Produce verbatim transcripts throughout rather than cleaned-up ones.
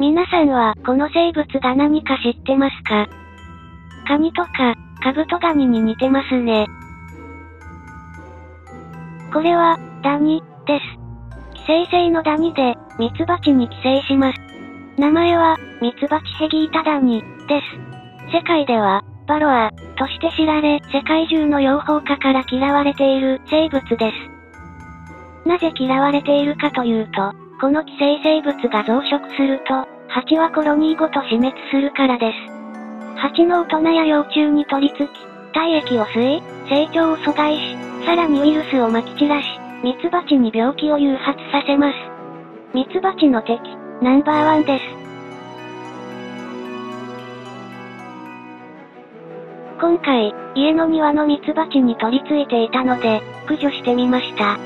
皆さんは、この生物が何か知ってますか？カニとか、カブトガニに似てますね。これは、ダニ、です。寄生性のダニで、ミツバチに寄生します。名前は、ミツバチヘギータダニ、です。世界では、バロア、として知られ、世界中の養蜂家から嫌われている生物です。なぜ嫌われているかというと、この寄生生物が増殖すると、蜂はコロニーごと死滅するからです。蜂の大人や幼虫に取り付き、体液を吸い、成長を阻害し、さらにウイルスを撒き散らし、ミツバチに病気を誘発させます。ミツバチの敵、ナンバーワンです。今回、家の庭のミツバチに取り付いていたので、駆除してみました。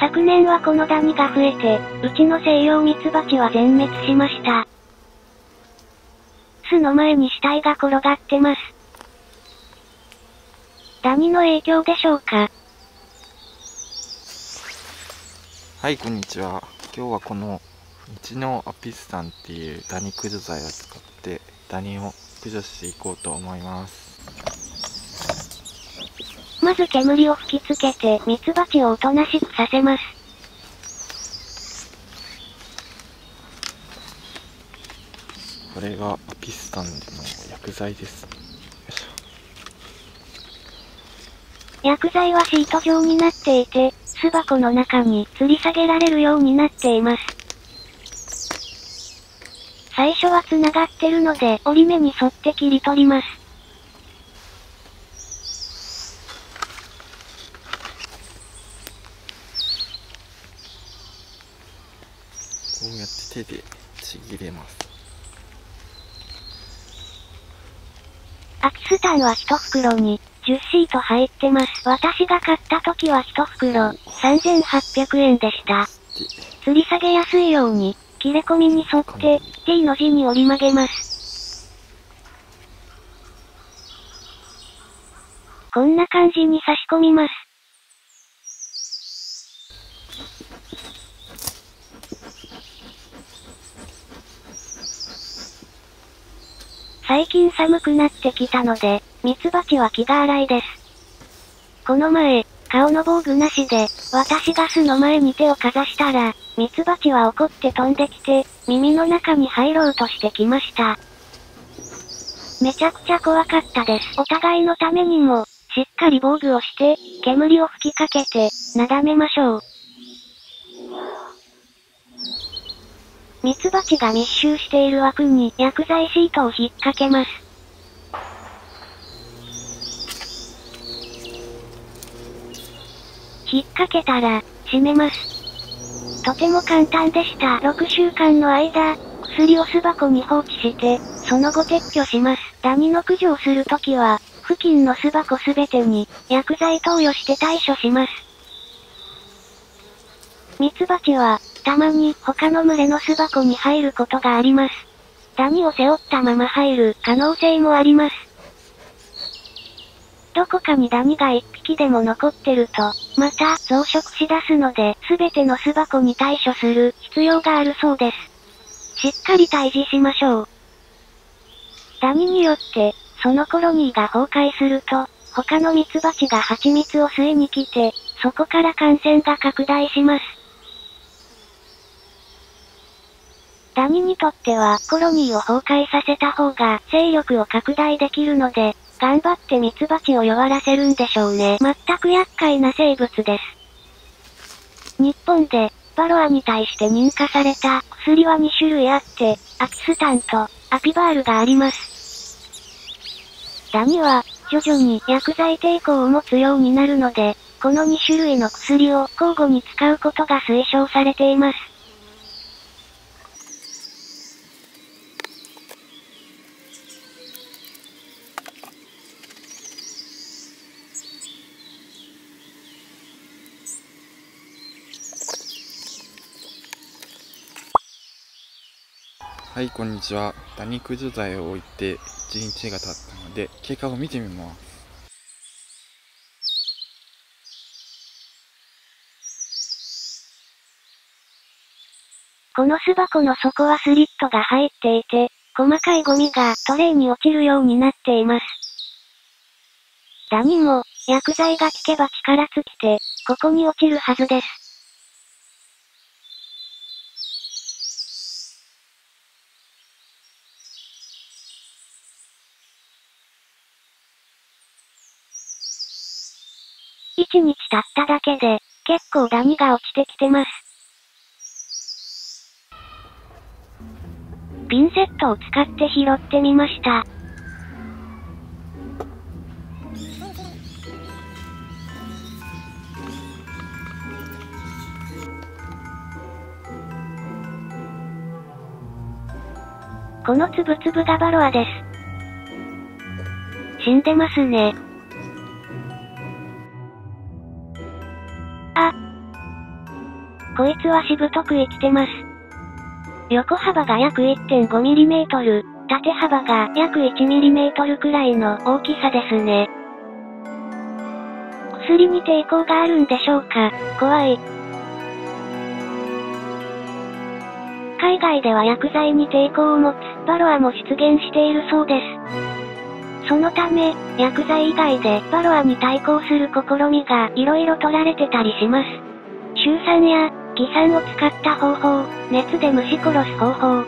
昨年はこのダニが増えて、うちのセイヨウミツバチは全滅しました。巣の前に死体が転がってます。ダニの影響でしょうか。はい、こんにちは。今日はこの、うちのアピスタンっていうダニ駆除剤を使って、ダニを駆除していこうと思います。まず煙を吹きつけてミツバチをおとなしくさせます。これがアピスタンの薬剤です。よいしょ。薬剤はシート状になっていて、巣箱の中に吊り下げられるようになっています。最初は繋がってるので折り目に沿って切り取ります。こうやって手でちぎれます。アピスタンは一袋にじゅっシート入ってます。私が買った時は一袋さんぜんはっぴゃくえんでした。吊り下げやすいように切れ込みに沿って T の字に折り曲げます。こんな感じに差し込みます。最近寒くなってきたので、ミツバチは気が荒いです。この前、顔の防具なしで、私が巣の前に手をかざしたら、ミツバチは怒って飛んできて、耳の中に入ろうとしてきました。めちゃくちゃ怖かったです。お互いのためにも、しっかり防具をして、煙を吹きかけて、なだめましょう。ミツバチが密集している枠に薬剤シートを引っ掛けます。引っ掛けたら、閉めます。とても簡単でした。ろくしゅうかんの間、薬を巣箱に放置して、その後撤去します。ダニの駆除をするときは、付近の巣箱すべてに薬剤投与して対処します。ミツバチは、たまに他の群れの巣箱に入ることがあります。ダニを背負ったまま入る可能性もあります。どこかにダニが一匹でも残ってると、また増殖しだすので、すべての巣箱に対処する必要があるそうです。しっかり退治しましょう。ダニによって、そのコロニーが崩壊すると、他のミツバチが蜂蜜を吸いに来て、そこから感染が拡大します。ダニにとってはコロニーを崩壊させた方が勢力を拡大できるので、頑張ってミツバチを弱らせるんでしょうね。全く厄介な生物です。日本でバロアに対して認可された薬はにしゅるいあって、アピスタンとアピバールがあります。ダニは徐々に薬剤抵抗を持つようになるので、このにしゅるいの薬を交互に使うことが推奨されています。はい、こんにちは。ダニ駆除剤を置いていちにちが経ったので、経過を見てみます。この巣箱の底はスリットが入っていて、細かいゴミがトレイに落ちるようになっています。ダニも、薬剤が効けば力尽きて、ここに落ちるはずです。一日経っただけで、結構ダニが落ちてきてます。ピンセットを使って拾ってみました。このつぶつぶがバロアです。死んでますね。あ、こいつはしぶとく生きてます。横幅が約 いってんごミリメートル、縦幅が約 いちミリメートル くらいの大きさですね。薬に抵抗があるんでしょうか、怖い。海外では薬剤に抵抗を持つバロアも出現しているそうです。そのため、薬剤以外でバロアに対抗する試みがいろいろ取られてたりします。臭酸や偽酸を使った方法、熱で虫殺す方法。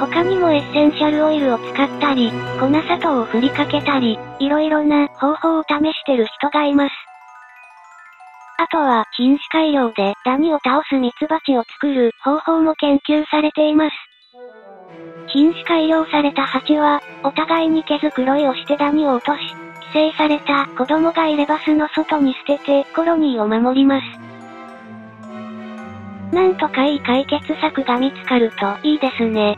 他にもエッセンシャルオイルを使ったり、粉砂糖を振りかけたり、いろいろな方法を試してる人がいます。あとは、品種改良でダニを倒すミツバチを作る方法も研究されています。品種改良された蜂は、お互いに毛づくろいをしてダニを落とし、寄生された子供がいれば巣の外に捨ててコロニーを守ります。なんとかいい解決策が見つかるといいですね。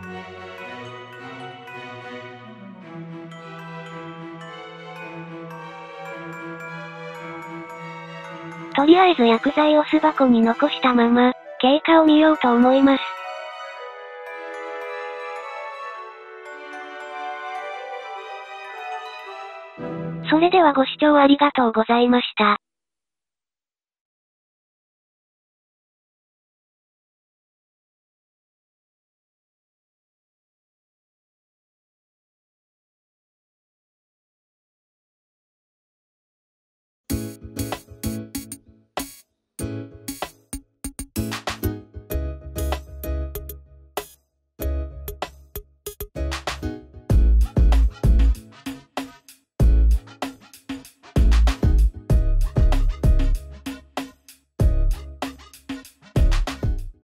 とりあえず薬剤を巣箱に残したまま、経過を見ようと思います。それではご視聴ありがとうございました。